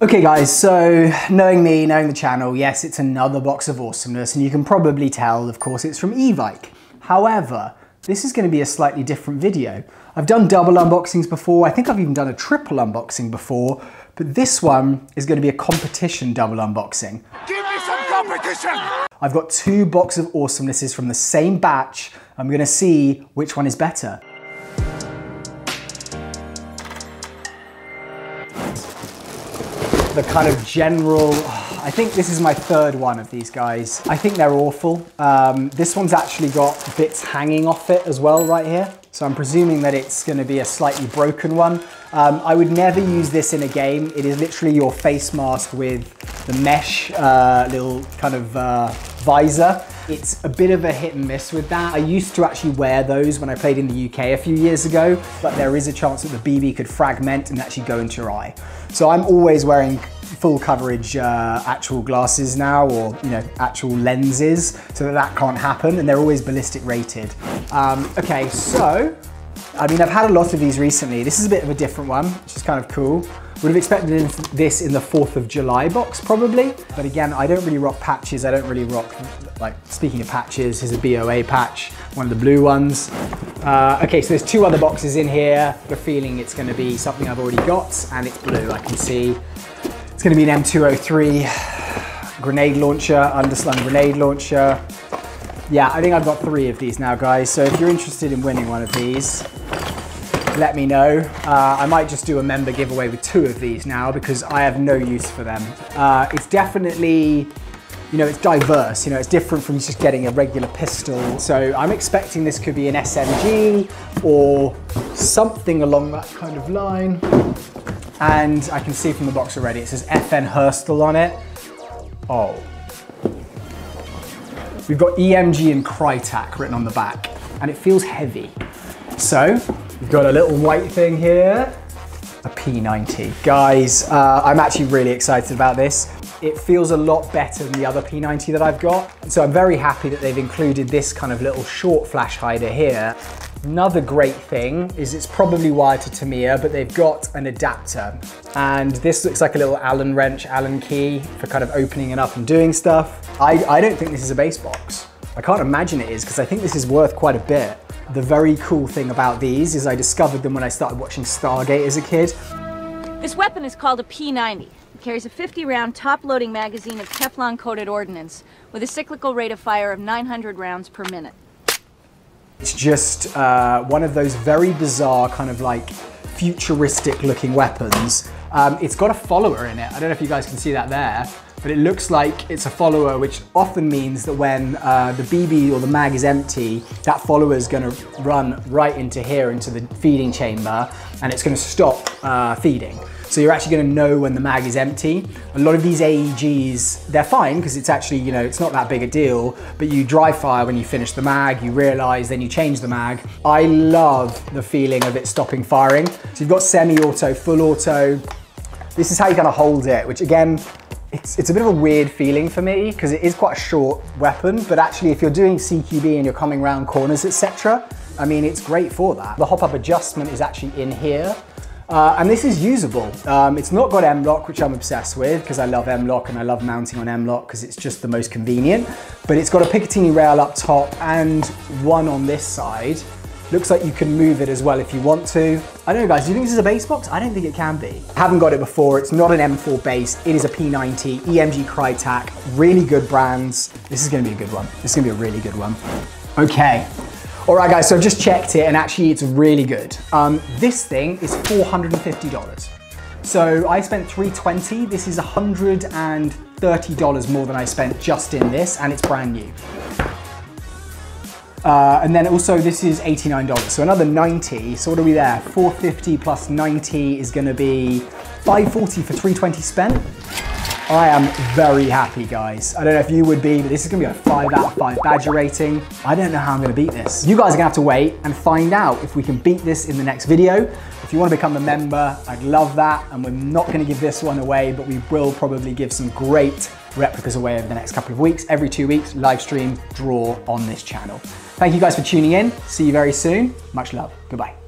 Okay guys, so knowing me, knowing the channel, yes, it's another box of awesomeness, and you can probably tell, of course, it's from Evike. However, this is going to be a slightly different video. I've done double unboxings before, I think I've even done a triple unboxing before, but this one is going to be a competition double unboxing. Give me some competition! I've got two boxes of awesomenesses from the same batch. I'm going to see which one is better. The kind of general, I think this is my third one of these guys. I think they're awful. This one's actually got bits hanging off it as well right here. So I'm presuming that it's gonna be a slightly broken one. I would never use this in a game. It is literally your face mask with the mesh little kind of visor. It's a bit of a hit and miss with that. I used to actually wear those when I played in the UK a few years ago, but there is a chance that the BB could fragment and actually go into your eye. So I'm always wearing full coverage actual glasses now, or actual lenses, so that can't happen, and they're always ballistic rated. Okay, so, I mean, I've had a lot of these recently. This is a bit of a different one, which is kind of cool. Would have expected this in the 4th of July box, probably. But again, I don't really rock patches. I don't really rock, like, speaking of patches, here's a BOA patch, one of the blue ones. Okay, so there's two other boxes in here. The feeling it's gonna be something I've already got, and it's blue, I can see. It's gonna be an M203 grenade launcher, underslung grenade launcher. Yeah, I think I've got 3 of these now, guys. So if you're interested in winning one of these, let me know. I might just do a member giveaway with 2 of these now because I have no use for them. It's definitely, it's diverse, it's different from just getting a regular pistol. So I'm expecting this could be an SMG or something along that kind of line. And I can see from the box already, it says FN Herstal on it. Oh. We've got EMG and Crytac written on the back, and it feels heavy. So, we've got a little white thing here, a P90. Guys, I'm actually really excited about this. It feels a lot better than the other P90 that I've got. So I'm very happy that they've included this kind of little short flash hider here. Another great thing is it's probably wired to Tamiya, but they've got an adapter. And this looks like a little Allen wrench, Allen key for kind of opening it up and doing stuff. I don't think this is a base box. I can't imagine it is, because I think this is worth quite a bit. The very cool thing about these is I discovered them when I started watching Stargate as a kid. This weapon is called a P90. It carries a 50-round top-loading magazine of Teflon-coated ordnance with a cyclical rate of fire of 900 rounds per minute. It's just one of those very bizarre kind of like futuristic-looking weapons. It's got a follower in it. I don't know if you guys can see that there, but it looks like it's a follower, which often means that when the BB or the mag is empty, that follower is gonna run right into here, into the feeding chamber, and it's gonna stop feeding. So you're actually gonna know when the mag is empty. A lot of these AEGs, they're fine, because it's actually, it's not that big a deal, but you dry fire when you finish the mag, you realize, then you change the mag. I love the feeling of it stopping firing. So you've got semi-auto, full auto. This is how you're gonna hold it, which again, it's a bit of a weird feeling for me because it is quite a short weapon, but actually if you're doing CQB and you're coming round corners, etc., I mean, it's great for that. The hop-up adjustment is actually in here, and this is usable. It's not got M-Lock, which I'm obsessed with because I love M-Lock and I love mounting on M-Lock because it's just the most convenient, but it's got a Picatinny rail up top and one on this side. Looks like you can move it as well if you want to. I don't know guys, do you think this is a base box? I don't think it can be. I haven't got it before, it's not an M4 base, it is a P90, EMG Crytac, really good brands. This is gonna be a good one. This is gonna be a really good one. Okay. All right guys, so I've just checked it and actually it's really good. This thing is $450. So I spent $320, this is $130 more than I spent just in this, and it's brand new. And then also this is $89, so another $90. So what are we there? $450 plus $90 is gonna be $540 for $320 spent. I am very happy, guys. I don't know if you would be, but this is gonna be a 5 out of 5 Badger rating. I don't know how I'm gonna beat this. You guys are gonna have to wait and find out if we can beat this in the next video. If you wanna become a member, I'd love that. And we're not gonna give this one away, but we will probably give some great replicas away over the next couple of weeks. Every 2 weeks, live stream, draw on this channel. Thank you guys for tuning in. See you very soon. Much love. Goodbye.